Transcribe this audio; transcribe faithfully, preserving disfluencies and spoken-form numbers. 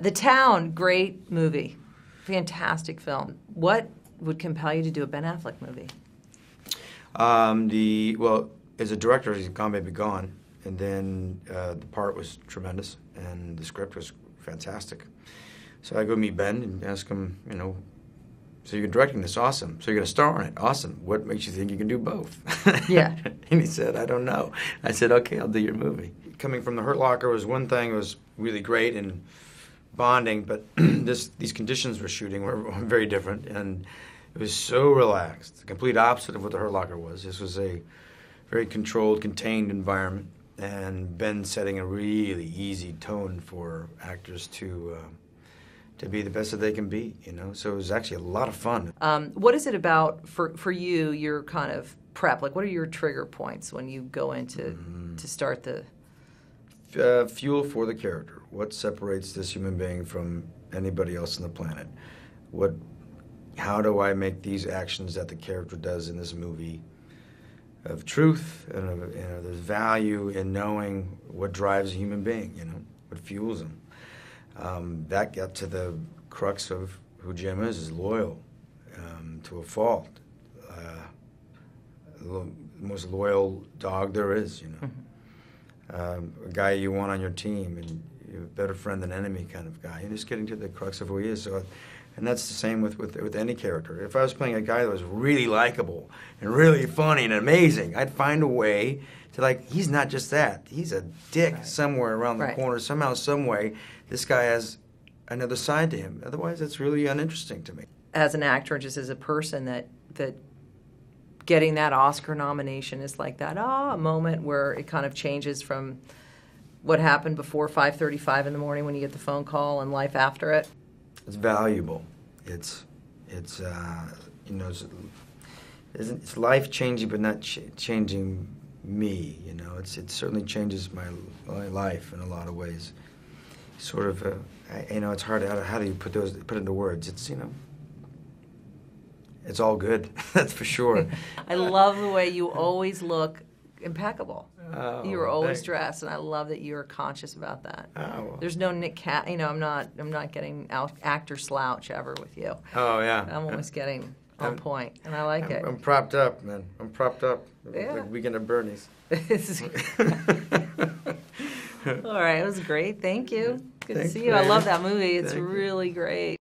The Town, great movie. Fantastic film. What would compel you to do a Ben Affleck movie? Um, the, well, as a director, he's Gone Baby Gone. And then uh, the part was tremendous, and the script was fantastic. So I go meet Ben and ask him, you know, so you're directing this, awesome. So you're going to star on it, awesome. What makes you think you can do both? Yeah. And he said, I don't know. I said, okay, I'll do your movie. Coming from The Hurt Locker was one thing, it was really great and bonding, but this, these conditions we're shooting were very different, and it was so relaxed, the complete opposite of what The Hurt Locker was. This was a very controlled, contained environment, and Ben setting a really easy tone for actors to... Uh, to be the best that they can be, you know? So it was actually a lot of fun. Um, what is it about, for, for you, your kind of prep? Like, what are your trigger points when you go into mm-hmm. to start the... Uh, fuel for the character. What separates this human being from anybody else on the planet? What, how do I make these actions that the character does in this movie of truth, and of, you know, there's value in knowing what drives a human being, you know? What fuels them? Um, that got to the crux of who Jim is, is loyal um, to a fault. Uh, the most loyal dog there is, you know. Mm-hmm. um, a guy you want on your team, and you're a better friend than enemy kind of guy. You're just getting to the crux of who he is. So, and that's the same with, with, with any character. If I was playing a guy that was really likable and really funny and amazing, I'd find a way to, like, he's not just that. He's a dick right. somewhere around the right. corner, somehow, some way. This guy has another side to him. Otherwise, it's really uninteresting to me. As an actor, and just as a person, that that getting that Oscar nomination is like that ah moment where it kind of changes from what happened before five thirty-five in the morning when you get the phone call and life after it. It's valuable. It's it's uh, you know it's, it's life changing, but not ch changing me. You know, it's it certainly changes my, my life in a lot of ways. Sort of, a, you know, it's hard. How, how do you put those put into words? It's you know, it's all good. That's for sure. I love the way you always look impeccable. Oh, you were always thanks. dressed, and I love that you are conscious about that. Oh, well. There's no Nick Cat. You know, I'm not. I'm not getting out, actor slouch ever with you. Oh yeah. I'm always getting on I'm, point, and I like I'm, it. I'm propped up, man. I'm propped up. Yeah. Like Weekend at Bernie's. All right, it was great. Thank you. Good Thanks, to see you. Man. I love that movie. It's Thank really you. great.